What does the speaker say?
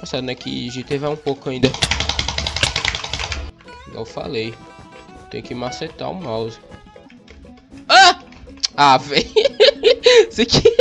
Engraçado, né? Que GT vai um pouco ainda. Igual eu falei. Tem que macetar o mouse. Ah! Ah, velho. Isso aqui...